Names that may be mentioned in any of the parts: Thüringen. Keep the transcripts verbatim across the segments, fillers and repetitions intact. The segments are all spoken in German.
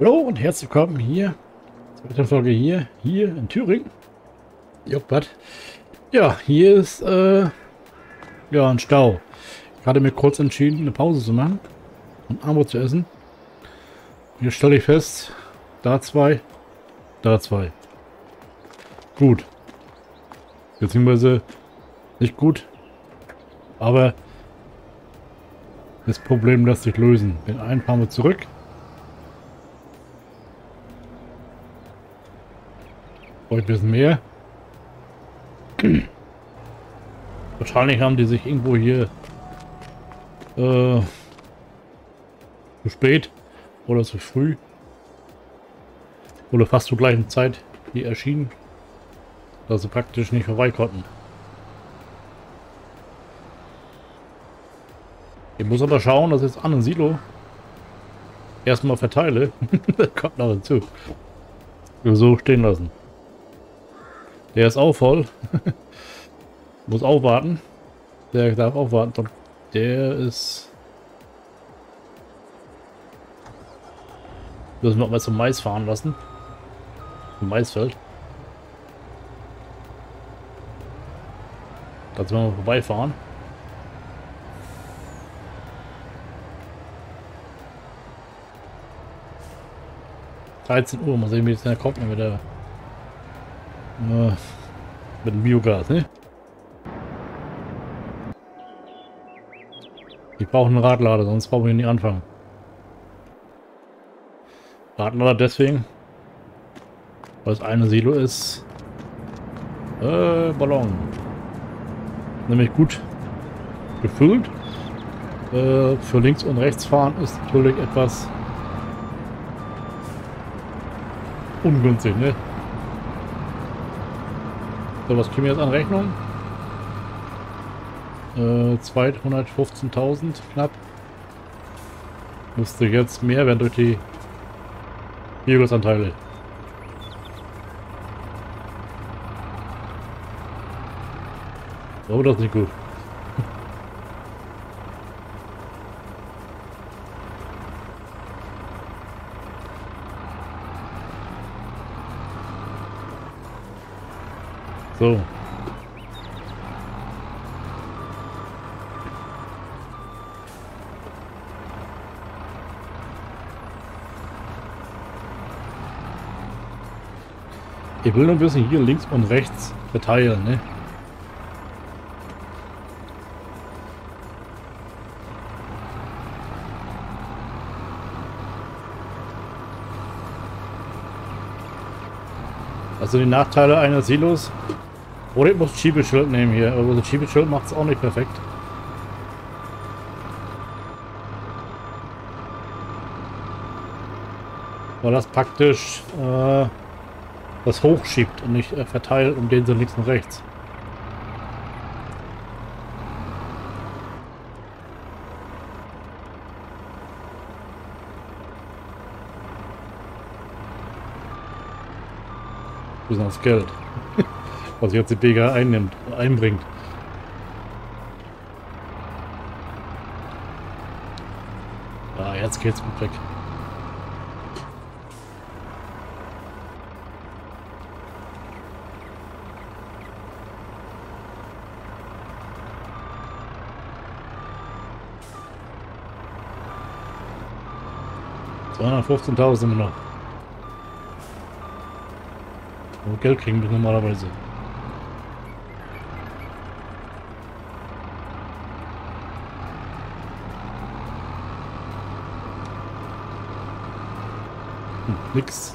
Hallo und herzlich willkommen hier zur zweiten Folge hier, hier in Thüringen. Juckbad. Ja, hier ist äh, ja ein Stau. Ich hatte mir kurz entschieden, eine Pause zu machen und Armut zu essen. Hier stelle ich fest, da zwei, da zwei. Gut. Beziehungsweise nicht gut, aber das Problem lässt sich lösen. Den einen fahren wir zurück. Heute ein bisschen mehr. Wahrscheinlich haben die sich irgendwo hier äh, zu spät oder zu früh oder fast zur gleichen Zeit hier erschienen, da sie praktisch nicht vorbei konnten. Ich muss aber schauen, dass ich jetzt an ein Silo erstmal verteile. Das kommt noch dazu. So stehen lassen. Der ist auch voll. Muss auch warten. Der darf auch warten. Der ist... Müssen wir auch mal zum Mais fahren lassen. Zum Maisfeld. Da sollen wir vorbeifahren. dreizehn Uhr, mal sehen, wie jetzt der kommt mit der... mit dem Biogas, ne? Ich brauche einen Radlader, sonst brauchen wir nicht anfangen. Radlader deswegen, weil es eine Silo ist. Äh, Ballon. Nämlich gut gefüllt. Äh, für links und rechts fahren ist natürlich etwas ungünstig, ne? So, was kriegen wir jetzt an Rechnung? Äh, zweihundertfünfzehntausend knapp. Müsste jetzt mehr werden durch die Biogasanteile. Oh, das ist nicht gut. So. Ich will nur ein bisschen hier links und rechts verteilen, ne? Also die Nachteile eines Silos. Oder ich muss ein Schiebeschild nehmen hier, aber also ein Schiebeschild macht es auch nicht perfekt. Weil das praktisch äh, das hochschiebt und nicht äh, verteilt und den so links und rechts. Besonders Geld. Was jetzt die B G einnimmt, einbringt. Ah, jetzt geht's gut weg. zweihundertfünfzehntausend immer noch. Und Geld kriegen wir normalerweise. Nix.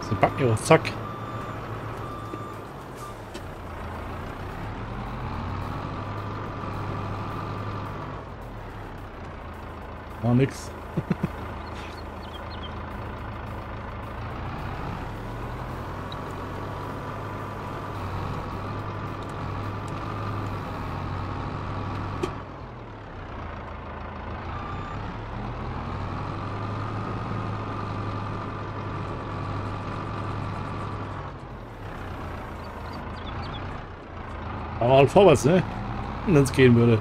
So, backen wir, zack. War nix. Aber halt vorwärts, ne? Wenn es gehen würde.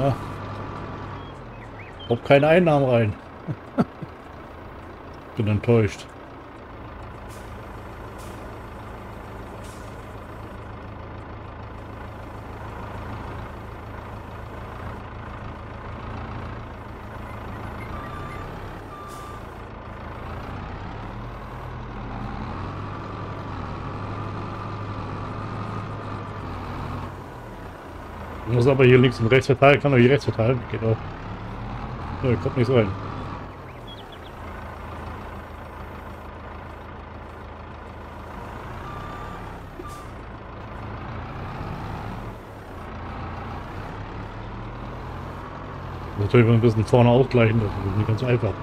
Ja. Kommt keine Einnahmen rein. Bin enttäuscht. Ich muss aber hier links und rechts verteilen, kann auch hier rechts verteilen, geht auch. Da kommt nichts rein. Natürlich ein bisschen vorne ausgleichen, das ist nicht ganz einfach.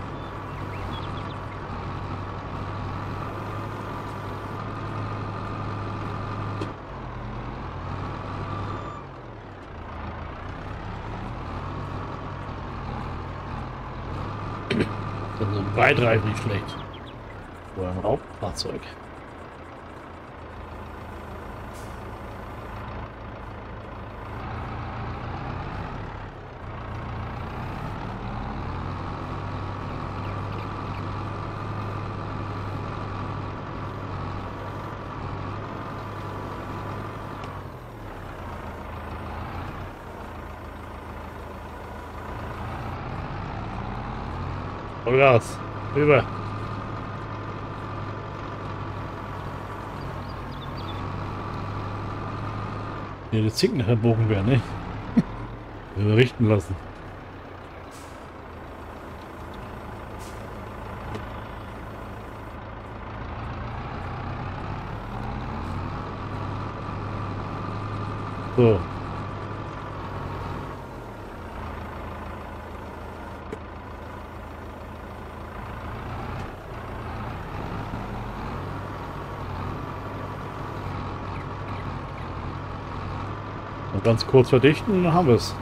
So ein Weitreifen nicht schlecht. Oder ein Raubfahrzeug. Vollgas, rüber. Ja, die Zinken verbogen werden, ne? Richten lassen. So. Ganz kurz verdichten und dann haben wir es.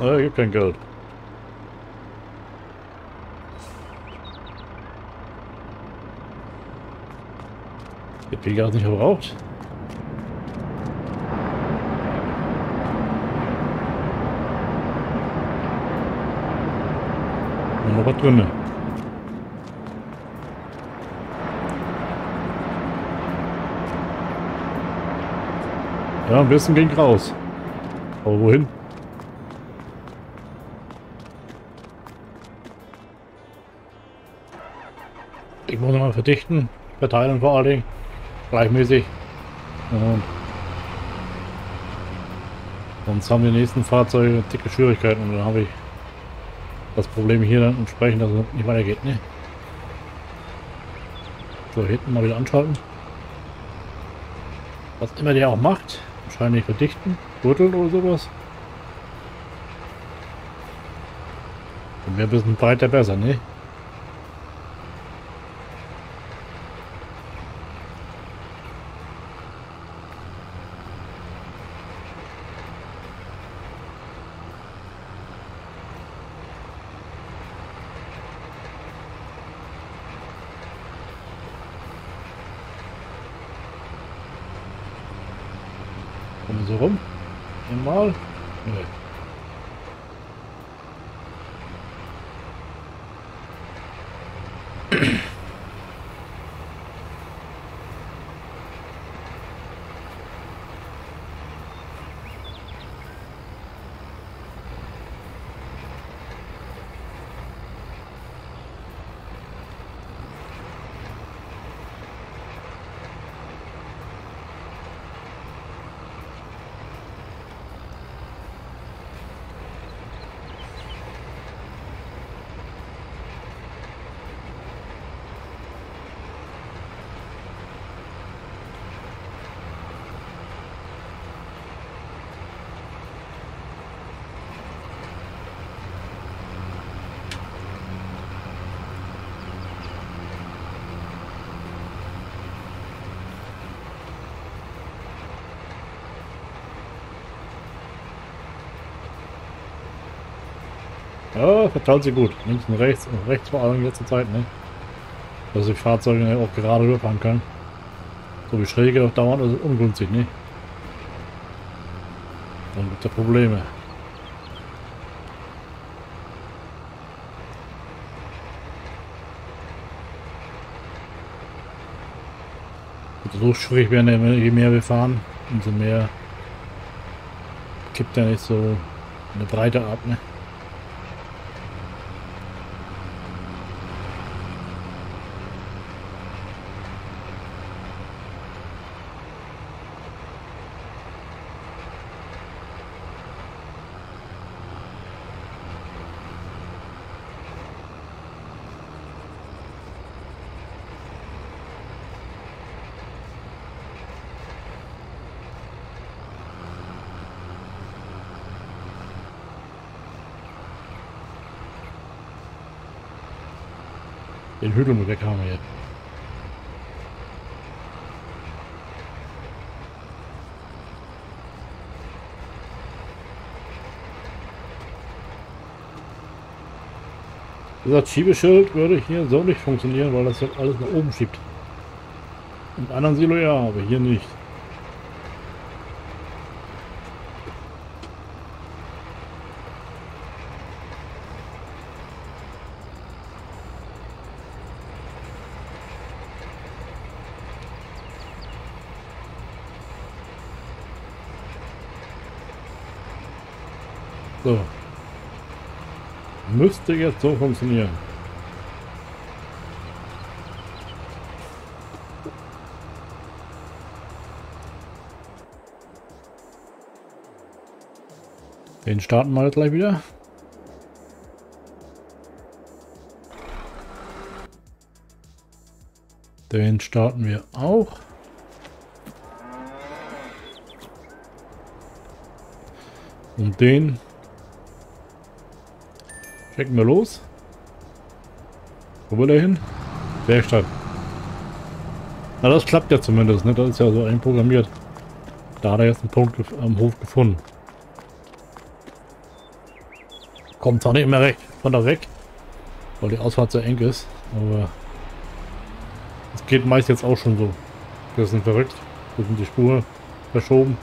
Ah, gibt kein Geld. Der Pegel hat nicht verbraucht. Noch was drin. Ja, ein bisschen ging raus. Aber wohin? Ich muss nochmal verdichten, verteilen vor allen Dingen. Gleichmäßig. Und sonst haben die nächsten Fahrzeuge dicke Schwierigkeiten und dann habe ich das Problem hier dann entsprechend, dass es nicht weitergeht. Ne? So, hinten mal wieder anschalten. Was immer der auch macht. Wahrscheinlich verdichten, Gürtel oder sowas. Wenn wir ein bisschen breiter besser, ne? Kommen wir so rum? Einmal? Nee. Ja, vertraut sie gut. Links und rechts. Und rechts vor allem jetzt zur Zeit, ne? Dass die Fahrzeuge auch gerade rüberfahren können. So wie Schräge doch dauernd, das ist ungünstig, ne? Dann gibt es da Probleme. So schwierig werden, je mehr wir fahren, umso mehr kippt ja nicht so eine Breite ab, ne? Den Hügel mit weg haben wir jetzt. Dieser Schiebeschild würde hier so nicht funktionieren, weil das jetzt alles nach oben schiebt. Im anderen Silo ja, aber hier nicht. So. Müsste jetzt so funktionieren. Den starten wir jetzt gleich wieder. Den starten wir auch. Und den checken wir los. Wo will er hin? Werkstatt. Na, das klappt ja zumindest, ne? Das ist ja so einprogrammiert. Da hat er jetzt einen Punkt am Hof gefunden. Kommt zwar nicht mehr recht von da weg, weil die Ausfahrt so eng ist, aber es geht meist jetzt auch schon so. Wir sind verrückt, wir sind die Spur verschoben.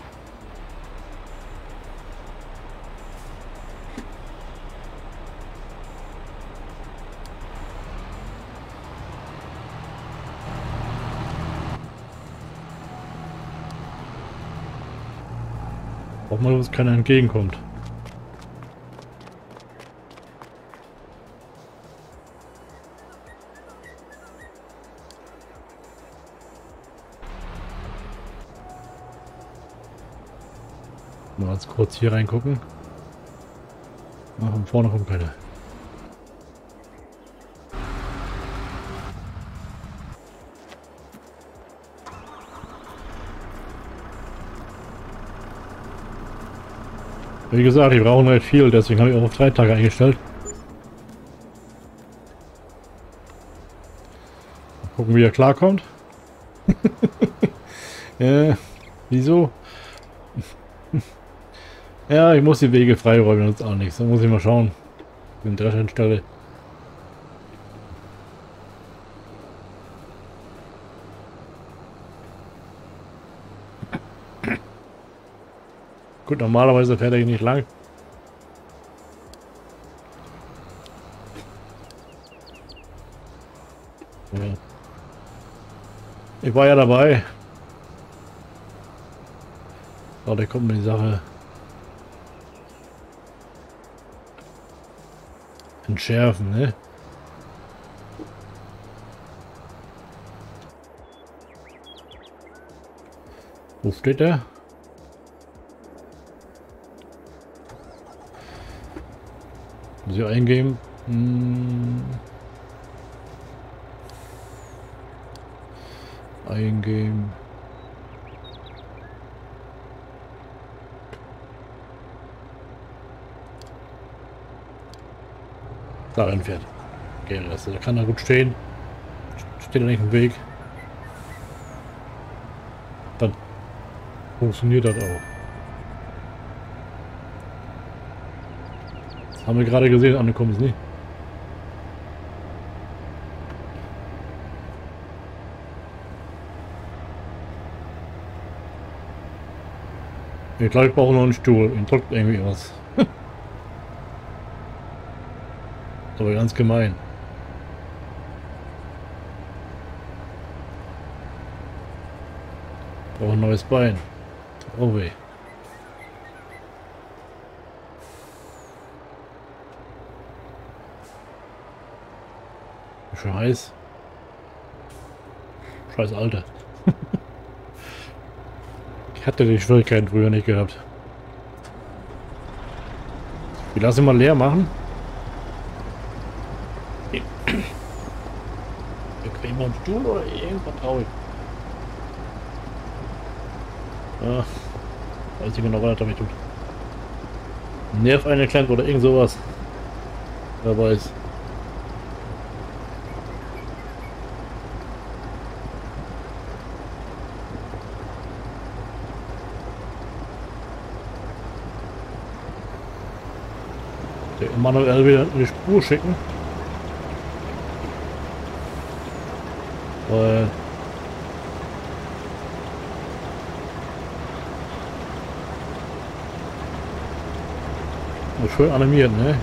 Auch mal, dass keiner entgegenkommt. Mal jetzt kurz hier reingucken. Ach, und vorne kommt keiner. Wie gesagt, die brauchen recht viel, deswegen habe ich auch auf drei Tage eingestellt. Mal gucken, wie er klarkommt. äh, wieso? Ja, ich muss die Wege freiräumen, das ist auch nichts. Da muss ich mal schauen. Den Dresch hinstelle. Gut, normalerweise fährt er hier nicht lang. Ich war ja dabei. So, da kommt mir die Sache. Entschärfen, ne? Wo steht der? Sie eingeben. Hm. Eingeben. Da reinfährt. Okay, das kann da gut stehen. Steht da nicht im Weg. Dann funktioniert das auch. Das haben wir gerade gesehen, angekommen ist nicht. Ich glaube, ich brauche noch einen Stuhl. Ich drückt irgendwie was. Aber ganz gemein. Ich brauche ein neues Bein. Oh weh. Schon heiß. Scheiß Alter. Ich hatte die Schwierigkeiten früher nicht gehabt. Wir lassen ihn mal leer machen. Wir kriegen mal einen Stuhl oder irgendwas traurig. Ja, weiß ich genau, was er damit tut. Nerv eine Klemmt oder irgend sowas. Wer weiß. Manuell wieder in die Spur schicken, weil schön animiert, ne?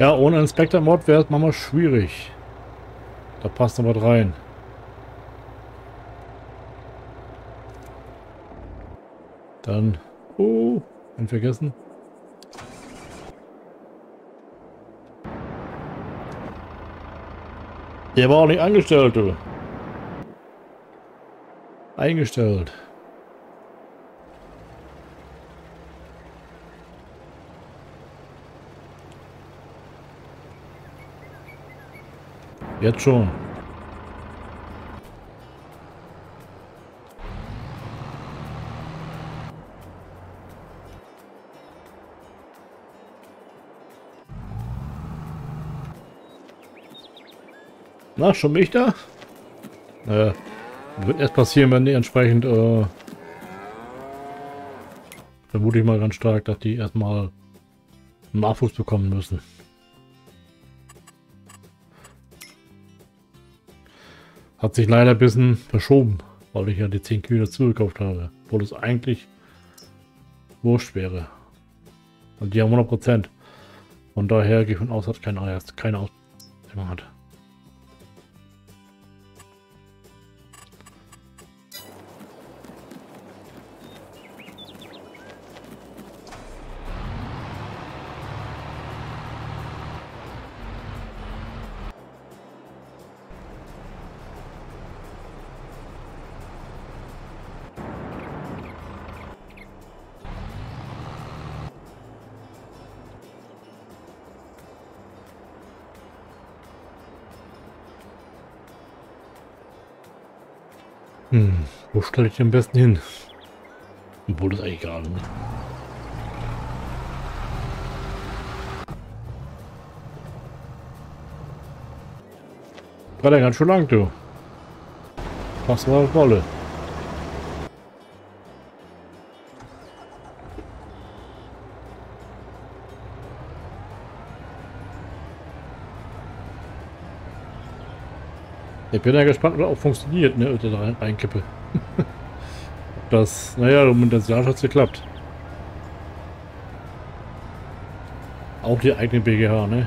Ja, ohne Inspektor-Mod wäre es manchmal schwierig. Da passt noch was rein. Dann... Oh, einen vergessen. Der war auch nicht angestellt, du. Eingestellt. Jetzt schon. Na, schon mich da? Naja, wird erst passieren, wenn die entsprechend, äh, vermute ich mal ganz stark, dass die erstmal einen Nachwuchs bekommen müssen. Hat sich leider ein bisschen verschoben, weil ich ja die zehn Kühe dazu gekauft habe, obwohl es eigentlich wurscht wäre. Und die haben hundert Prozent. Von daher gehe ich von aus, dass keine Eier, keine Ausbildung hat. Hm, wo stelle ich den am besten hin? Obwohl das eigentlich egal ist. Gerade ganz schön lang, du. Pass mal auf Wolle. Ich bin ja gespannt, ob das auch funktioniert, ne, ob ich da reinkippe. Ob das, naja, mit der Sicherheit hat es geklappt. Auch die eigene B G H, ne?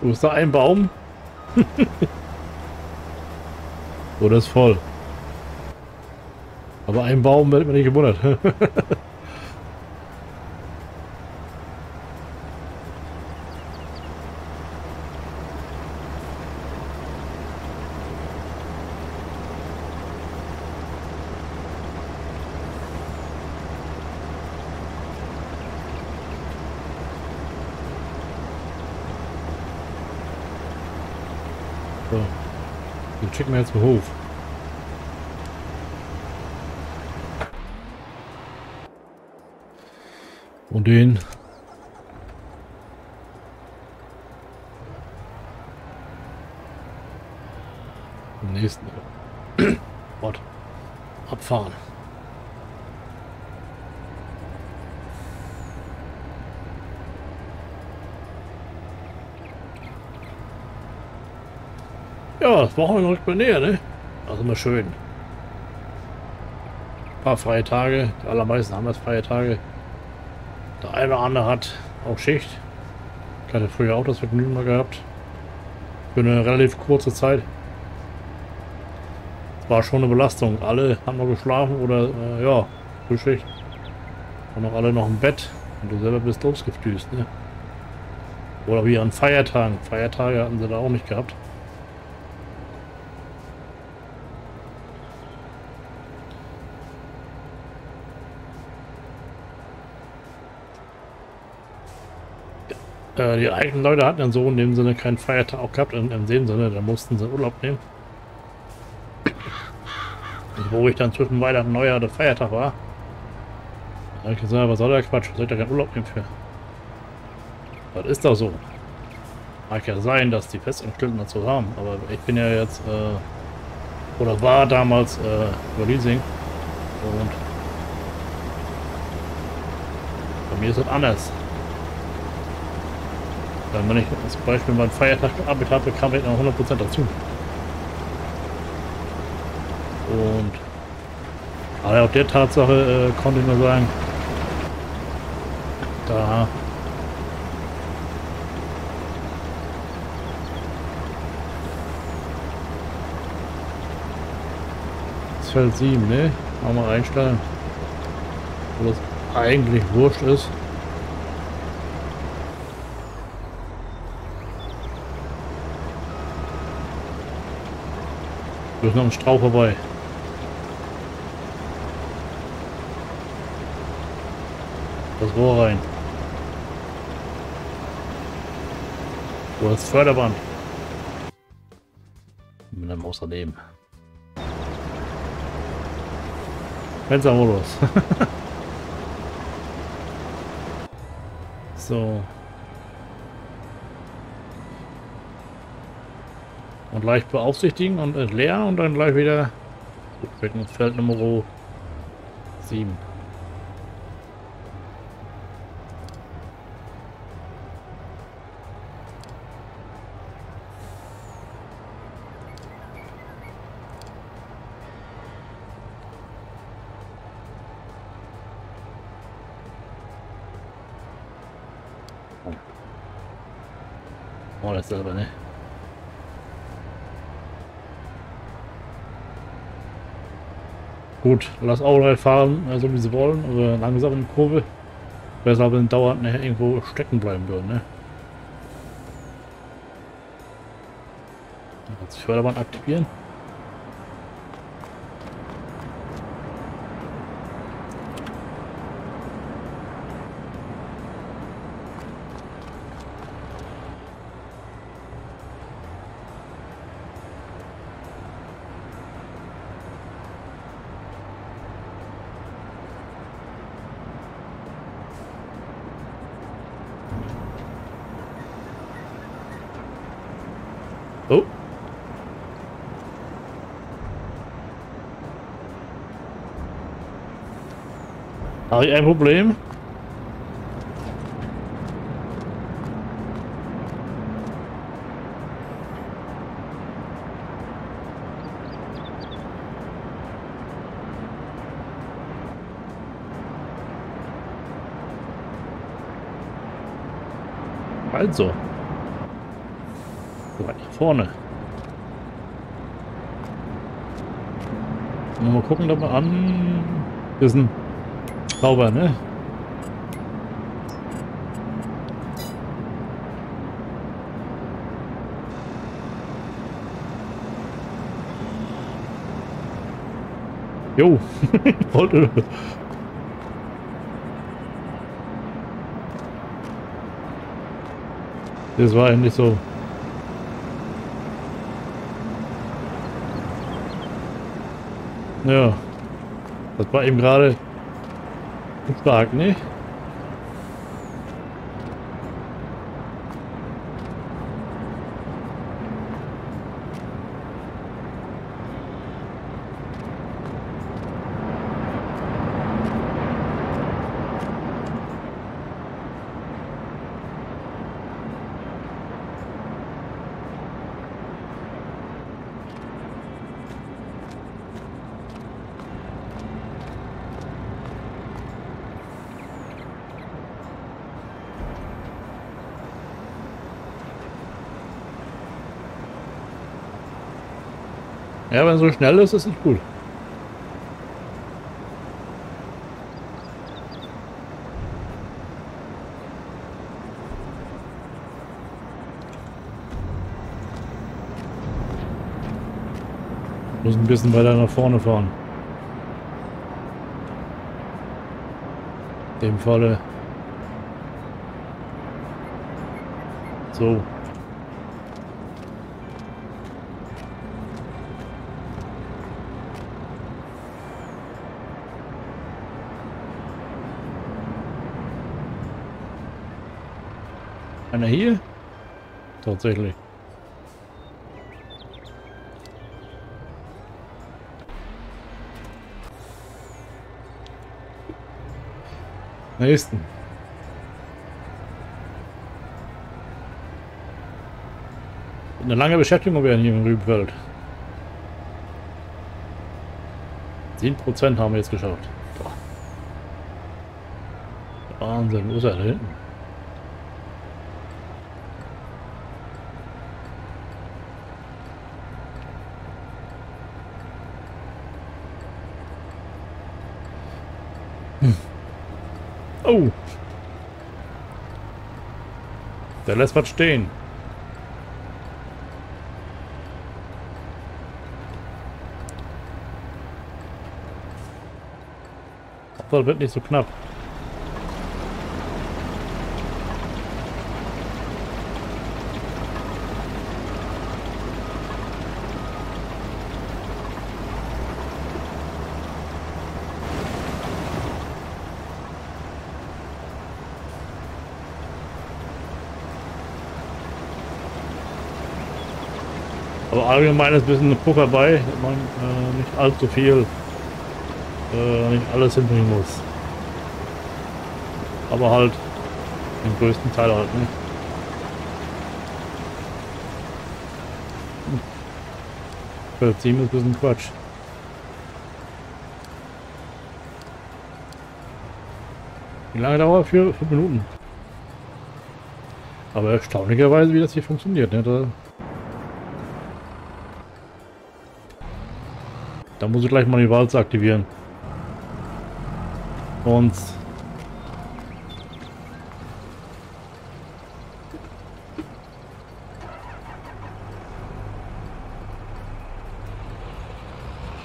Du bist da ein Baum? Oder ist voll? Aber ein Baum wird mir nicht gewundert. So. Den checken wir jetzt den Hof. Und den. Den nächsten. Gott. Abfahren. Ja, das Wochenende rückt mal näher, ne? Das ist immer schön. Ein paar freie Tage. Die allermeisten haben jetzt freie Tage. Der eine oder andere hat auch Schicht. Ich hatte früher auch das Vergnügen mal gehabt. Für eine relativ kurze Zeit. Es war schon eine Belastung. Alle haben noch geschlafen oder, äh, ja, Frühschicht. Und noch alle noch im Bett. Und du selber bist losgeflüßt, ne? Oder wie an Feiertagen. Feiertage hatten sie da auch nicht gehabt. Die eigenen Leute hatten dann so in dem Sinne keinen Feiertag auch gehabt, in, in dem Sinne, da mussten sie Urlaub nehmen. Und wo ich dann zwischen Weihnachten und Neujahr der Feiertag war, da habe ich gesagt, was soll der Quatsch, soll ich da keinen Urlaub nehmen für? Das ist doch so. Mag ja sein, dass die Festangestellten dazu haben, aber ich bin ja jetzt, äh, oder war damals äh, über Leasing und bei mir ist das anders. Dann, wenn ich zum Beispiel meinen Feiertag gearbeitet habe, kam ich noch hundert Prozent dazu. Und aber auf der Tatsache äh, konnte ich nur sagen, da das Feld sieben, ne? Auch mal reinstellen. Wo das eigentlich wurscht ist. Durch noch einen Strauch vorbei. Das Rohr rein. Oder das Förderband. Mit einem Maus daneben. Fenstermodus. So. Und leicht beaufsichtigen und leer und dann gleich wieder ins Feld Nummer sieben. Oh, das selber, ne? Gut, lass auch Leute fahren, so also wie sie wollen, oder langsam in die Kurve. Besser, wenn dauernd nachher irgendwo stecken bleiben würden, ne? Jetzt Förderband aktivieren. Oh. Habe ich ein Problem? Also. Weit nach vorne. Mal gucken, ob wir an. Das ist ein Zauber, ne? Jo, ich wollte. Das war eigentlich so. Ja. Das war eben gerade stark, ne? Ja, wenn es so schnell ist, ist es nicht gut. Muss ein bisschen weiter nach vorne fahren. In dem Falle. So. Einer hier? Tatsächlich. Nächsten. Eine lange Beschäftigung werden hier im Rübenfeld. zehn Prozent haben wir jetzt geschafft. Boah. Wahnsinn, wo ist er da hinten? Oh! Der lässt was stehen. Das wird nicht so knapp. Aber allgemein ist ein bisschen eine Pucker bei, dass man äh, nicht allzu viel, äh, nicht alles hinbringen muss. Aber halt, den größten Teil halt nicht. Verziehen ist ein bisschen Quatsch. Wie lange dauert das? Für fünf Minuten. Aber erstaunlicherweise, wie das hier funktioniert. Ne? Da Da muss ich gleich mal die Walze aktivieren. Und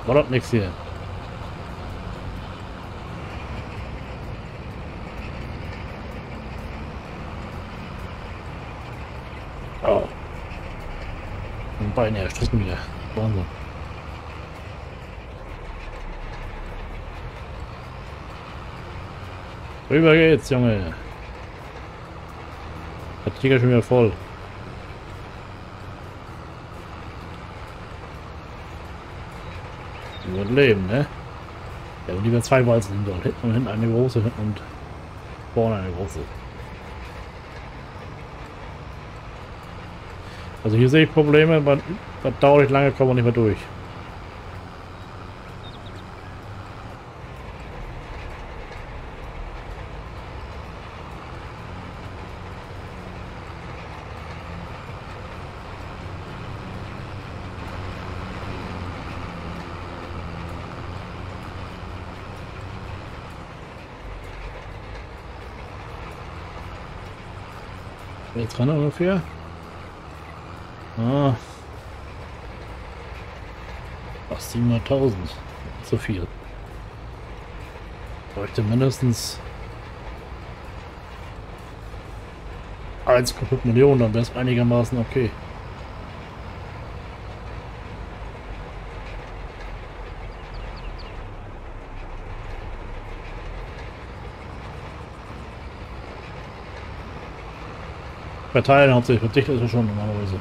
war doch nichts hier. Oh. Mein Bein erstrichen wieder. Wahnsinn. Rüber geht's, Junge. Der Tiger schon wieder voll. Die wird leben, ne? Ja, und die werden zwei Walzen hin dort. Hinten und hinten eine große, hinten und vorne eine große. Also hier sehe ich Probleme, man, das dauert nicht lange, kommen wir nicht mehr durch. Jetzt ran ungefähr. Ah. Ach, siebenhunderttausend. So viel. Ich bräuchte mindestens eins Komma fünf Millionen, dann wäre es einigermaßen okay. verteilen, hauptsächlich verdichtet ist es schon normalerweise.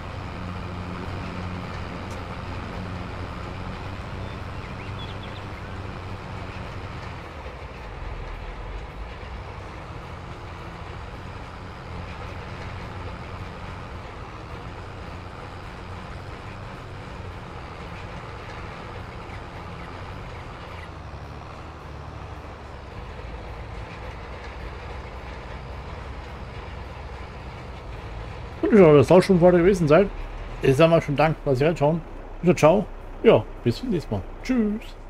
Das soll schon heute gewesen sein. Ich sag mal schon Dank, dass Sie reinschauen. Ciao. Ja, bis zum nächsten Mal. Tschüss.